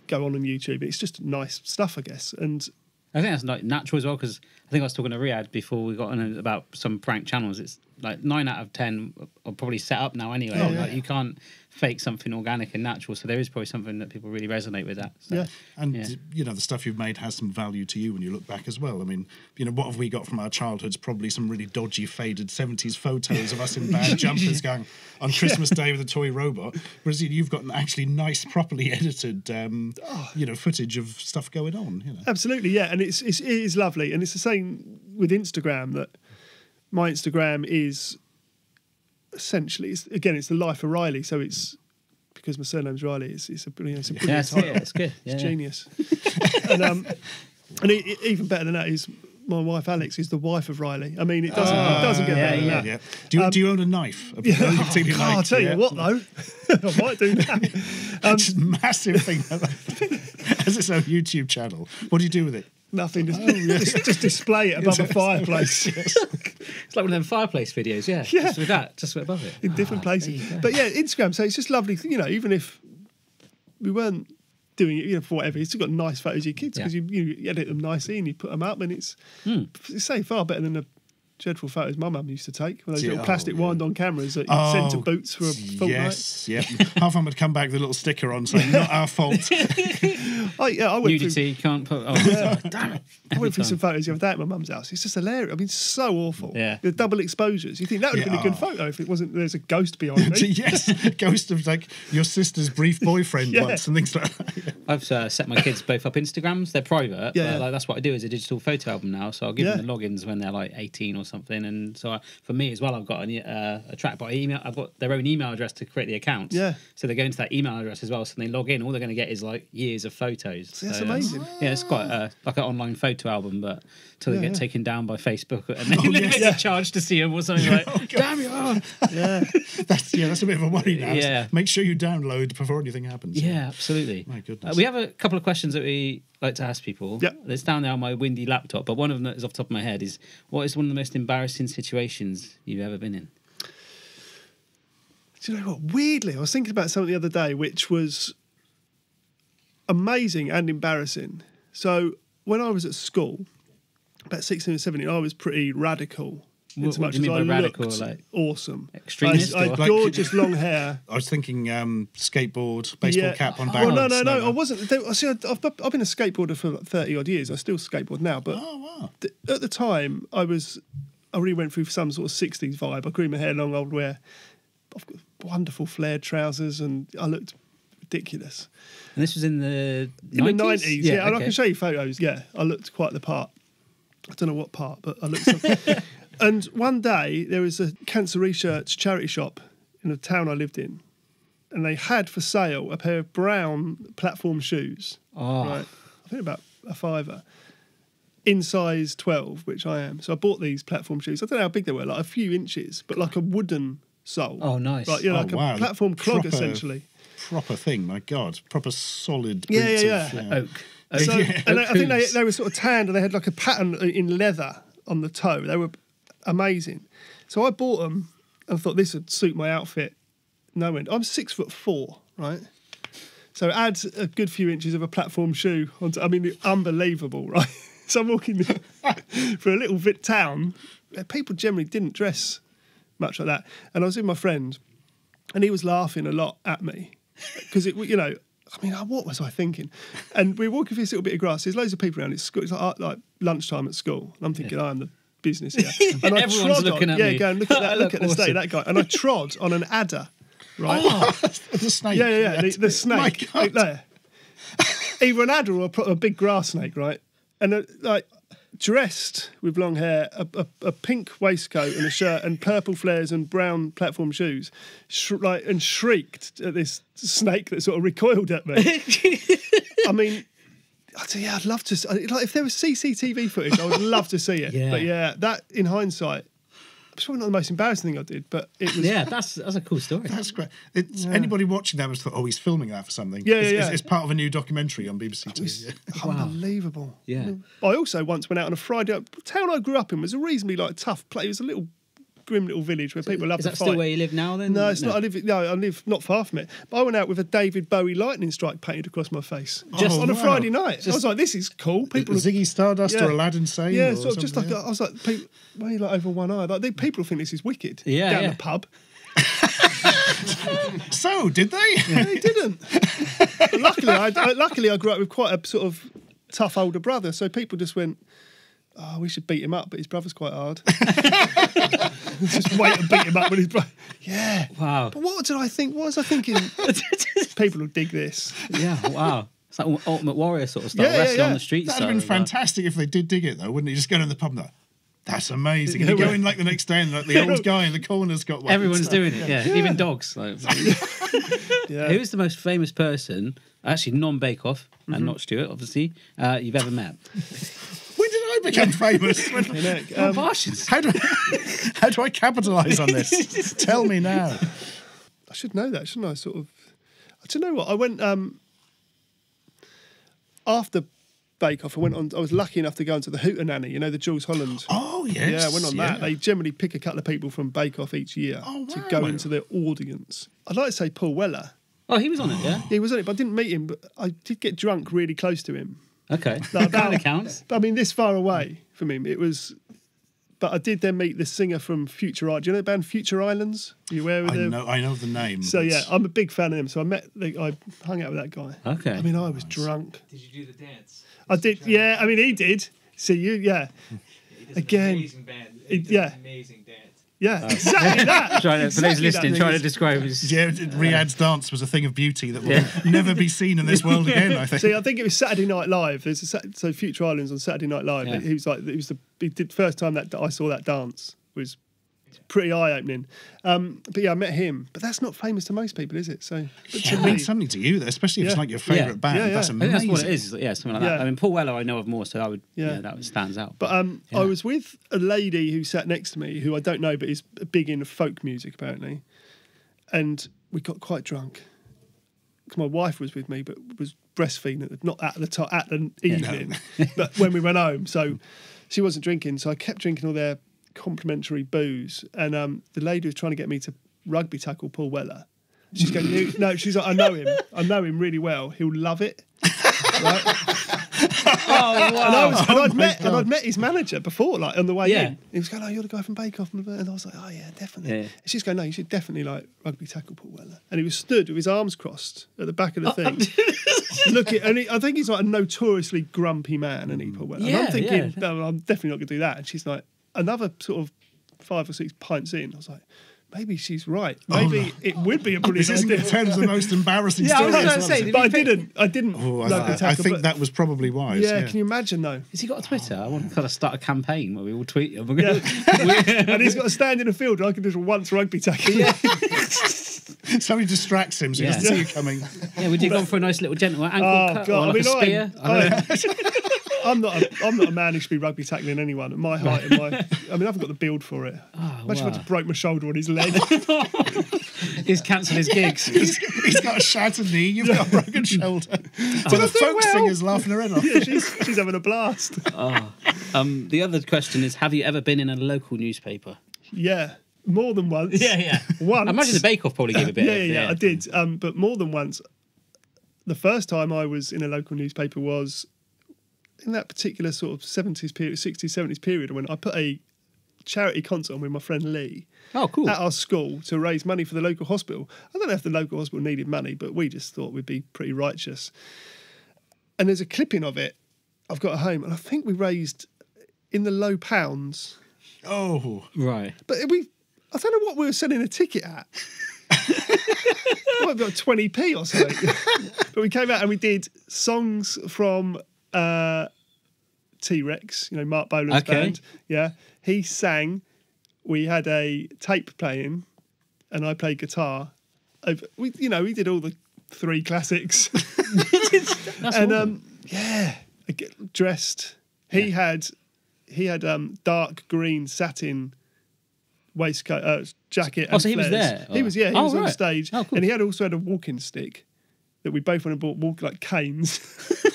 go on YouTube. It's just nice stuff, I guess. And I think that's like natural as well, because I think I was talking to Riyadh before we got on about some prank channels. It's like 9 out of 10 are probably set up now anyway. Oh, like you can't fake something organic and natural, so there is probably something that people really resonate with that. So, you know, the stuff you've made has some value to you when you look back as well. I mean, you know, what have we got from our childhoods? Probably some really dodgy, faded 70s photos of us in bad jumpers going on Christmas Day with a toy robot. Whereas you've got an actually nice, properly edited, you know, footage of stuff going on. You know, absolutely, yeah, and it is lovely, and it's the same with Instagram that. My Instagram is essentially, it's the Life of Riley. So it's because my surname's Riley. It's a brilliant title. It's good. Yeah, it's genius. And even better than that is my wife Alex is the wife of Riley. I mean, it doesn't get better than that. Do you own a knife? I'll tell you what though, I might do that. It's a massive thing. Has its own YouTube channel. What do you do with it? Nothing. Just display it above a fireplace. It's like one of them fireplace videos, just with that, just above it. In different places. But yeah, Instagram, so it's just lovely, you know, even if we weren't doing it, you know, for whatever, you've still got nice photos of your kids because you edit them nicely and you put them up and it's so far better than the dreadful photos my mum used to take with those little plastic wind-on cameras that you sent to Boots for a full night. Half of them would come back with a little sticker on saying, not our fault. I went nudity, through, can't put... Oh, damn it. I went through some photos the other day at my mum's house. It's just hilarious. I mean, so awful. Yeah. The double exposures. You think that would have been a good photo if it wasn't there's a ghost behind me. Ghost of, like, your sister's brief boyfriend once and things like that. I've set my kids both up Instagrams. They're private. Yeah, like, that's what I do as a digital photo album now, so I'll give them the logins when they're, like, 18 or something, and so for me as well, I've got a track by email. I've got their own email address to create the accounts. Yeah. So they go into that email address as well. So when they log in, all they're going to get is like years of photos. So that's amazing. Yeah, it's quite like an online photo album, but till they get taken down by Facebook and then they get charged to see them or something like. Damn it! That's a bit of a worry now. Yeah. Make sure you download before anything happens. Yeah, absolutely. My goodness. We have a couple of questions that we like to ask people. Yeah. It's down there on my windy laptop, but one of them that is off the top of my head is, what is one of the most embarrassing situations you've ever been in? Do you know what? Weirdly, I was thinking about something the other day, which was amazing and embarrassing. So when I was at school, about 16 or 17, I was pretty radical. What do you mean by radical? Like awesome. Extremist? I had gorgeous long hair. I was thinking skateboard, baseball cap on backwards. Well, no, I wasn't. See, I've been a skateboarder for 30-odd years. I still skateboard now. But at the time, I really went through some sort of 60s vibe. I grew my hair long, old wear. I've got wonderful flared trousers, and I looked ridiculous. And this was in the 90s? In the 90s, yeah. And I can show you photos, I looked quite the part. I don't know what part, but I looked something. And one day there was a cancer research charity shop in the town I lived in, and they had for sale a pair of brown platform shoes. Oh. Right? I think about a £5 in size 12, which I am. So I bought these platform shoes. I don't know how big they were, like a few inches, but like a wooden sole. Oh, nice. Right, you know, like a platform clog, essentially. Proper thing, my God. Proper solid boot of oak. So, and I think they were sort of tanned, and they had like a pattern in leather on the toe. They were amazing. So I bought them and thought this would suit my outfit. No end. I'm 6'4", right? So it adds a good few inches of a platform shoe onto, I mean, unbelievable, right? So I'm walking for a little bit town. People generally didn't dress much like that. And I was with my friend, and he was laughing a lot at me because, you know, I mean, what was I thinking? And we were walking through this little bit of grass. There's loads of people around. It's school. It's like lunchtime at school. And I'm thinking, I am the business here. And I trod on, going, look at that, look at the state, that guy. And I trod on an adder, right? Oh, the snake. Yeah, the snake. My God. Right there. Either an adder or a big grass snake, right? And like, dressed with long hair, a pink waistcoat and a shirt, and purple flares and brown platform shoes, and shrieked at this snake that sort of recoiled at me. I mean, I'd say, I'd love to. Like, if there was CCTV footage, I would love to see it. But that in hindsight, it's probably not the most embarrassing thing I did, but it was. Yeah, that's a cool story. That's great. Anybody watching that was thought, oh, he's filming that for something. It's part of a new documentary on BBC Two. Unbelievable. Yeah. I also once went out on a Friday. The town I grew up in was a reasonably like tough place. It was a little grim little village where people loved to fight. Is that still where you live now? Then no, it's not. I live not far from it. But I went out with a David Bowie lightning strike painted across my face just on a Friday night. I was like, this is cool. People Ziggy Stardust or Aladdin saying, sort of just like I was like, people, way like over one eye. Like people think this is wicked. Down the pub. So did they? Yeah, they didn't. Luckily, I grew up with quite a sort of tough older brother, so people just went, oh, we should beat him up, but his brother's quite hard. Just wait and beat him up with his brother. Yeah. Wow. But what did I think? What was I thinking? People will dig this. Yeah, wow. It's like Ultimate Warrior sort of stuff, wrestling on the streets. That would have been fantastic if they did dig it, though, wouldn't it? Just go in the pub and like, that's amazing. And you go in like the next day and like the old guy in the corner's got one. Everyone's doing it, Even dogs. Like. Who's the most famous person, actually non-Bake Off, and not Stuart, obviously, you've ever met? Become famous. Look, Barshens. How do I capitalise on this? Tell me now. I should know that, shouldn't I? Sort of. Do you know what? I went after Bake Off. I was lucky enough to go into the Hootenanny. You know, the Jules Holland. Oh yes. Yeah, I went on that. They generally pick a couple of people from Bake Off each year to go into their audience. I'd like to say Paul Weller. Oh, he was on it. Yeah, he was on it, but I didn't meet him. But I did get drunk really close to him. Okay, that kind of counts. I mean, this far away from him, it was. But I did then meet the singer from Future Islands. Do you know the band Future Islands? Are you aware of them? I know the name. So yeah, I'm a big fan of them. So I hung out with that guy. Okay. I mean, I was drunk. Did you do the dance? I did. Yeah. I mean, he did. So you, amazing band. He does amazing dance. Yeah, exactly that. For those listening, trying to describe his... Yeah, Riyadh's dance was a thing of beauty that will never be seen in this world again, I think. See, I think it was Saturday Night Live. So Future Islands on Saturday Night Live. Yeah. He did first time that I saw that dance was pretty eye-opening. But yeah, I met him. But that's not famous to most people, is it? So it means something to you, though, especially if it's like your favourite band. Yeah, yeah. That's amazing. I think that's what it is. Yeah, something like that. I mean, Paul Weller I know of more, so I would. Yeah, that stands out. But I was with a lady who sat next to me, who I don't know, but is big in folk music apparently, and we got quite drunk. Because my wife was with me, but was breastfeeding, not at the at the evening, but when we went home. So she wasn't drinking, so I kept drinking all their complimentary booze. And the lady was trying to get me to rugby tackle Paul Weller. She's going, no, she's like, I know him. I know him really well. He'll love it. Right? Oh, wow. And, I'd met his manager before, like, on the way in. He was going, oh, you're the guy from Bake Off. And I was like, oh, yeah, definitely. Yeah. And she's going, no, you should definitely, like, rugby tackle Paul Weller. And he was stood with his arms crossed at the back of the thing. Look at, and he, I think he's, like, a notoriously grumpy man, and Paul Weller. Yeah, and I'm thinking, no, I'm definitely not going to do that. And she's like, another sort of 5 or 6 pints in, I was like, maybe she's right. Maybe it would be a brilliant idea. This isn't the most embarrassing story. I was going to say, but I didn't. Oh, I think that was probably wise. Yeah, yeah, can you imagine though? Has he got a Twitter? I want to kind of start a campaign where we all tweet him. And he's got to stand in a field and I can just once rugby tackle. Yeah. Somebody distracts him so he doesn't see you coming. Yeah, would you go for a nice little gentle ankle cut or like a spear? I'm not a man who should be rugby tackling anyone at my height. And I mean, I haven't got the build for it. Oh, imagine if I just broke my shoulder on his leg. He's cancelled his gigs. He's got a shattered knee. You've got a broken shoulder. So the folk singer's laughing her head off. Yeah, she's having a blast. Oh. The other question is: have you ever been in a local newspaper? Yeah, more than once. Yeah, yeah. Once. I imagine the Bake Off probably gave a bit. Yeah, I did. But more than once. The first time I was in a local newspaper was in that particular sort of 70s period, 60s, 70s period, when I put a charity concert on with my friend Lee. Oh, cool. At our school to raise money for the local hospital. I don't know if the local hospital needed money, but we just thought we'd be pretty righteous. And there's a clipping of it I've got at home, and I think we raised in the low pounds. Oh, right. But I don't know what we were selling a ticket at. Might have got 20p or something. But we came out and we did songs from T-Rex, you know, Mark Bolan's band. Yeah, he sang. We had a tape playing, and I played guitar. We did all the 3 classics. That's and yeah, I get dressed. He had dark green satin waistcoat, jacket. Oh, and so he was there. He was he was on stage, cool. And he also had a walking stick that we both went and bought, like canes.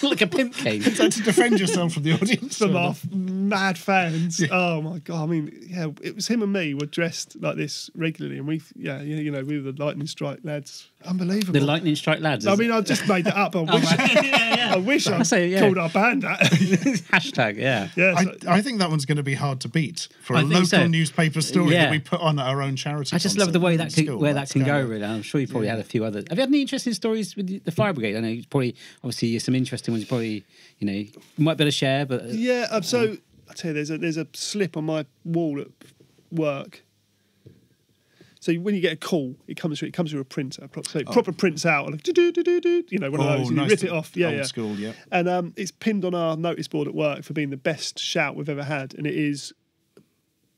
Like a pimp cane. So to defend yourself from the audience. From our mad fans. Yeah. Oh, my God. I mean, yeah, it was him and me were dressed like this regularly. And we, you know, we were the Lightning Strike Lads. Unbelievable. The Lightning Strike Lads. I mean, I just made that up. I wish I called our band that. Hashtag, I think that one's going to be hard to beat for a local newspaper story that we put on at our own charity. I just love the way that can go, really. I'm sure you probably had a few others. Have you had any interesting stories with the fire brigade? I know obviously some interesting ones. You probably, you know, you might be able to share, but so I tell you, there's a slip on my wall at work. So when you get a call, it comes through a printer, so it proper prints out, like do, you know, one of those. And nice, you rip it off, old school, yeah. And it's pinned on our notice board at work for being the best shout we've ever had, and it is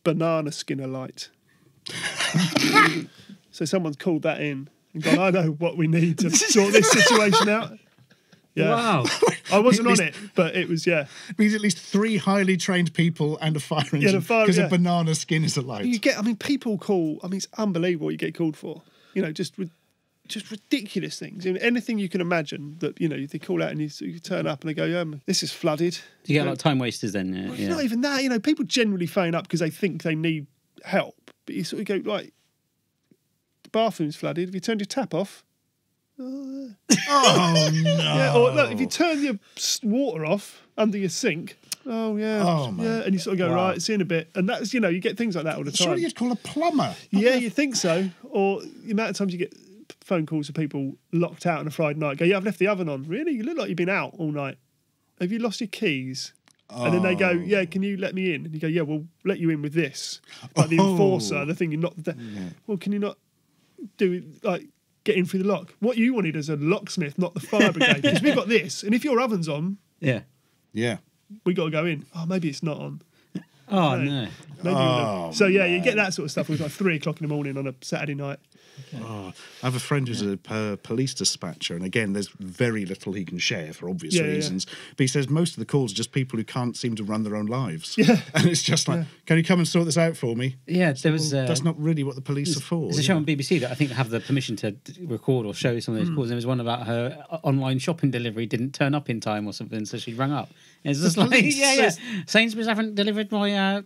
banana skinner light. So someone's called that in and gone, I know what we need to sort this situation out. Yeah. Wow. I wasn't on it, but it was, It means at least 3 highly trained people and a fire engine. Because a banana skin is a light. You get, I mean, people call, I mean, it's unbelievable what you get called for. You know, just ridiculous things. I mean, anything you can imagine that, you know, they call out and you turn up and they go, this is flooded. You get a lot of time wasters then. Yeah. Well, it's not even that. You know, people generally phone up because they think they need help. But you sort of go, like, the bathroom's flooded. Have you turned your tap off? Oh no! Yeah, or look, if you turn your water off under your sink, and you sort of go, right, it's in a bit, and that's, you know, you get things like that all the time. Surely you'd call a plumber. Yeah, you think so? Or the amount of times you get phone calls of people locked out on a Friday night, go, yeah, I've left the oven on. Really? You look like you've been out all night. Have you lost your keys? And then they go, yeah, can you let me in? And you go, yeah, we'll let you in with this, like the enforcer, the thing you're not. Well, can you not do like? Get in through the lock. What you wanted is a locksmith, not the fire brigade. Because we've got this, and if your oven's on, we got to go in. Oh, maybe it's not on. Oh no. Maybe so you get that sort of stuff. It was like 3 o'clock in the morning on a Saturday night. Okay. Oh, I have a friend who's a police dispatcher, and again, there's very little he can share for obvious reasons. But he says most of the calls are just people who can't seem to run their own lives. Yeah. And it's just like, can you come and sort this out for me? Yeah, there was. Well, that's not really what the police are for. There's a show on BBC that I think have the permission to record or show some of those calls. There was one about her online shopping delivery didn't turn up in time or something, so she rang up. And it's just like, Sainsbury's haven't delivered my.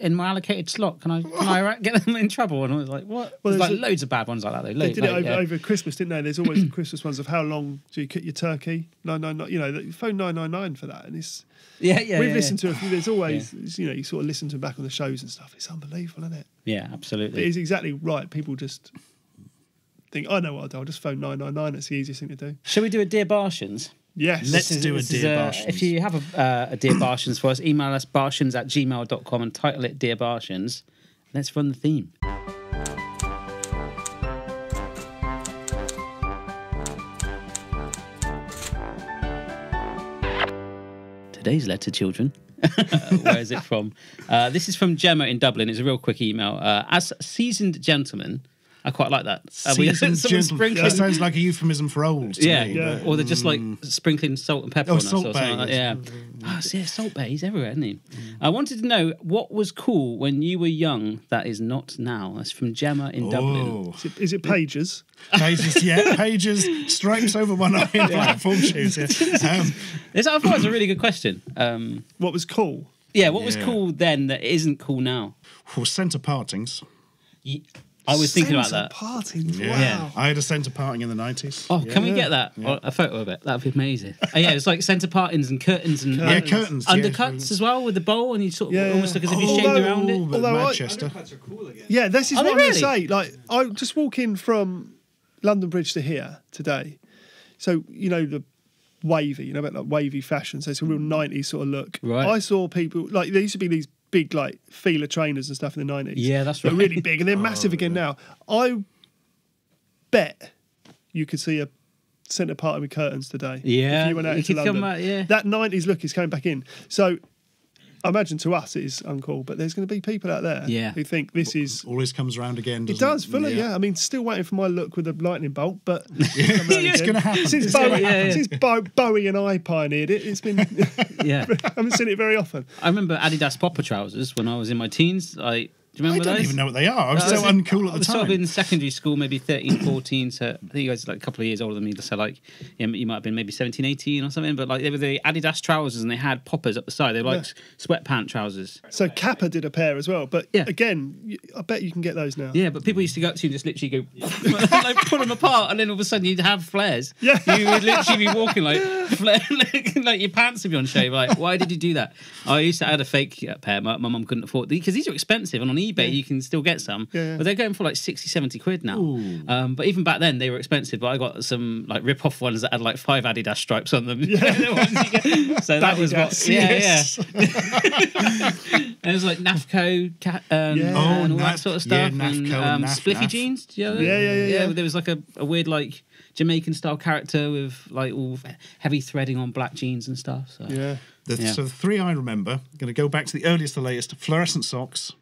In my allocated slot, can I get them in trouble? And I was like, what? Well, there's like loads of bad ones like that. They did it over Christmas, didn't they? There's always Christmas ones of how long do you cook your turkey? 999. You know, phone 999 for that, and it's We've listened to a few. There's always you know, you sort of listen to them back on the shows and stuff. It's unbelievable, isn't it? Yeah, absolutely. It is exactly right. People just think, I know what I'll do. I'll just phone 999. It's the easiest thing to do. Shall we do a Dear Barshens? Yes, let's do a Dear Barshens. If you have a Dear Barshens for us, email us barshens@gmail.com and title it Dear Barshens. Let's run the theme. Today's letter, children. Where is it from? This is from Gemma in Dublin. It's a real quick email. As seasoned gentlemen... I quite like that. That sounds like a euphemism for old to me. Yeah. Or they're just like sprinkling salt and pepper on us. Salt Bae. Or something like that. Yeah. Oh, see, Salt Bae, he's everywhere, isn't he? I wanted to know what was cool when you were young that is not now. That's from Gemma in Dublin. Is it pages? Pages, yeah. Pages, stripes over one eye and platform shoes. Yeah. I thought it was a really good question. What was cool? Yeah, what was cool then that isn't cool now? Well, centre partings. I was thinking about that. Partings, wow. I had a centre parting in the 90s. Oh, can we get that? Yeah. A photo of it? That would be amazing. It's like centre partings and curtains and curtains. Undercuts as well with the bowl, and you sort of almost look as if you shaved around it. Although Manchester. Undercuts are cool again. Yeah, this is what I'm going to say. Like, I just walk in from London Bridge to here today. So, you know, the wavy, you know, about like wavy fashion. So it's a real 90s sort of look. Right. I saw people, like, there used to be these big like feeler trainers and stuff in the 90s. Yeah, that's right. They're really big and they're massive again now. I bet you could see a centre parting with curtains today. Yeah, if you went out into London. That 90s look is coming back in. So I imagine to us it is uncool, but there's going to be people out there who think this is... Always comes around again, doesn't it? It does, fully, yeah. I mean, still waiting for my look with a lightning bolt, but... It's going to happen. Since Bowie and I pioneered it, it's been... I haven't seen it very often. I remember Adidas popper trousers when I was in my teens. Do you remember those? I don't even know what they are. I was so uncool at the time. I was sort of in secondary school, maybe 13, 14, so I think you guys are like a couple of years older than me, so like you might have been maybe 17, 18 or something, but like they were the Adidas trousers and they had poppers up the side. They were like sweatpant trousers. So Kappa did a pair as well, but again, I bet you can get those now. Yeah, but people used to go up to you and just literally go, like pull them apart, and then all of a sudden you'd have flares. Yeah. You would literally be walking like, like your pants would be on shave. Like, why did you do that? I used to add a fake pair. My mum couldn't afford these because these are expensive, and on eBay you can still get some, but they're going for like 60-70 quid now. But even back then they were expensive, but I got some like rip-off ones that had like 5 Adidas stripes on them. So that was what it was like NAFCO and all that sort of stuff, and Spliffy jeans. There was like a weird like Jamaican style character with like all heavy threading on black jeans and stuff. So so the three I remember, going to go back to the earliest, the latest, fluorescent socks.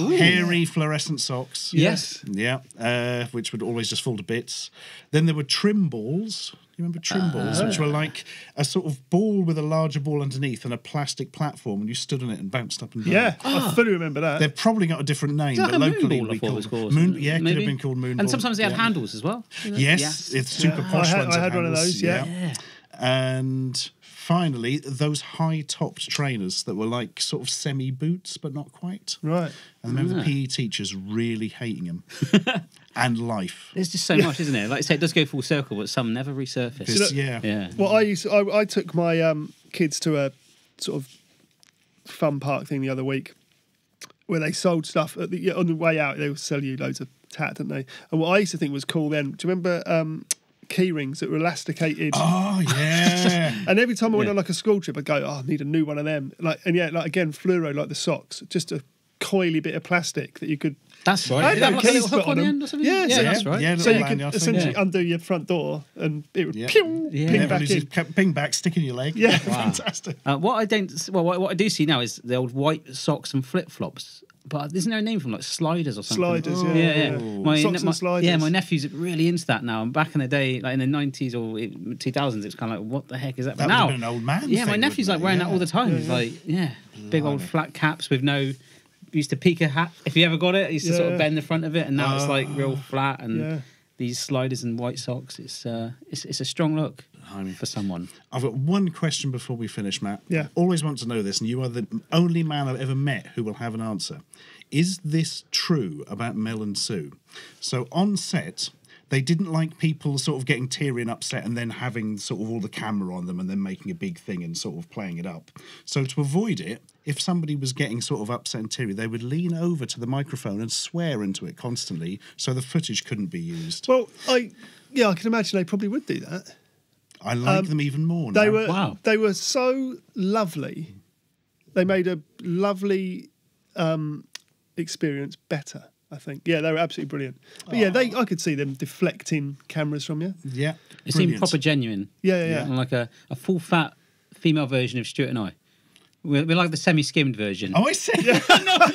Ooh. Hairy fluorescent socks. Yes. Yeah, which would always just fall to bits. Then there were trim balls. You remember trim balls, which were like a sort of ball with a larger ball underneath and a plastic platform, and you stood on it and bounced up and down. Yeah, I fully remember that. They've probably got a different name, like but locally we call it moon. Yeah, could have been called moon. And sometimes they have handles as well. Yes, it's super posh ones. I had one of those. Yeah. And finally, those high-topped trainers that were like sort of semi-boots, but not quite. Right. And I remember the PE teachers really hating them. And life. There's just so much, isn't it? Like I say, it does go full circle, but some never resurface. Well, I took my kids to a sort of fun park thing the other week where they sold stuff. On the way out, they would sell you loads of tat, didn't they? And what I used to think was cool then, do you remember... key rings that were elasticated. Oh yeah. And every time I went on like a school trip, I'd go, oh, I need a new one of them. Like again, fluoro, like the socks, just a coily bit of plastic that you could. That's right. I'd have like a little hook on the end or something. Yeah, that's right. Yeah, so you could essentially undo your front door and it would ping back, stick in your leg. Yeah, fantastic. What I do see now is the old white socks and flip flops. But isn't there a name from like Sliders or something? Sliders, yeah. Yeah, yeah. Sliders. Yeah, my nephew's really into that now. And back in the day, like in the 90s or 2000s, it's kind of like, what the heck is that? But that now, an old man. Yeah, thing, my nephew's like wearing that all the time. Yeah, yeah. Like, yeah, big old flat caps with no. Used to peek a hat if you ever got it. Used to sort of bend the front of it, and now it's like real flat and these sliders and white socks. It's a strong look for someone. I've got one question before we finish, Matt. Yeah, always want to know this, and you are the only man I've ever met who will have an answer. Is this true about Mel and Sue? So on set, they didn't like people sort of getting teary and upset and then having sort of all the camera on them and then making a big thing and sort of playing it up. So to avoid it, if somebody was getting sort of upset and teary, they would lean over to the microphone and swear into it constantly so the footage couldn't be used. Well, I can imagine they probably would do that. I like them even more now. They were so lovely. They made a lovely experience better, I think. Yeah, they were absolutely brilliant. But yeah, I could see them deflecting cameras from you. Yeah. It seemed proper genuine. Yeah, yeah, yeah. And like a full-fat female version of Stuart and I. We're like the semi-skimmed version. Oh, I see. Yeah. No, I've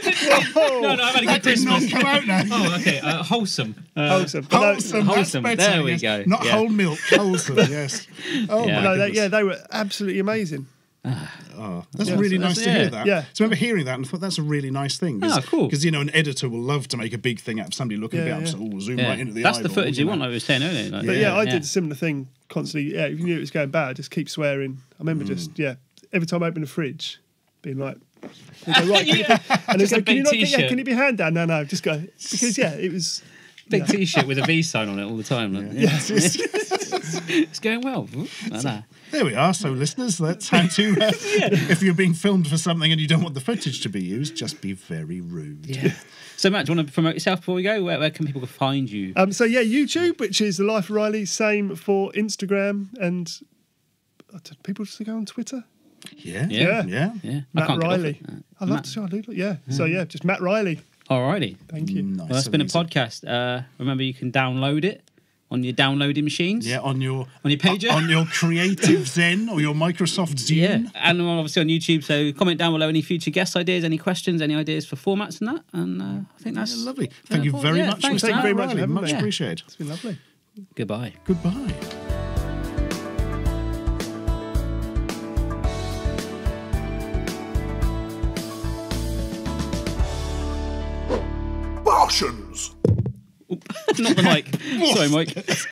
had a good Christmas. That did not come out now. Oh, okay. Wholesome. There we go. Not whole milk, wholesome, yes. Oh, yeah, they were absolutely amazing. That's really nice to hear that. Yeah. So I remember hearing that and thought that's a really nice thing. Cool. Because, an editor will love to make a big thing out of somebody looking a bit upset. Zoom right into the eyeball. That's the footage you want, I was saying earlier. Like, but I did a similar thing constantly. Yeah, if you knew it was going bad, just keep swearing. I remember every time I opened the fridge, being like, right, and it's like, can you not get, can it be hand down? No, just go. Because, it was... Big T-shirt with a V sign on it all the time. Like, it's going well. Like that. There we are. So, listeners, that's how to... If you're being filmed for something and you don't want the footage to be used, just be very rude. Yeah. So, Matt, do you want to promote yourself before we go? Where can people find you? YouTube, which is The Life of Riley. Same for Instagram. And people just go on Twitter? Yeah. Mat Riley. I love to see what I do. Yeah. So, just Mat Riley. Alrighty. Thank you. Nice, well, that's been a podcast. Remember, you can download it on your downloading machines. Yeah, on your pager. On your Creative Zen or your Microsoft Zune. Yeah, and obviously on YouTube. So comment down below any future guest ideas, any questions, any ideas for formats and that. And I think that's lovely. Thank you very much. Thanks, thank you very much. Really much appreciated. It's been lovely. Goodbye. Goodbye. Barshens! Not the mic. Sorry, Mike.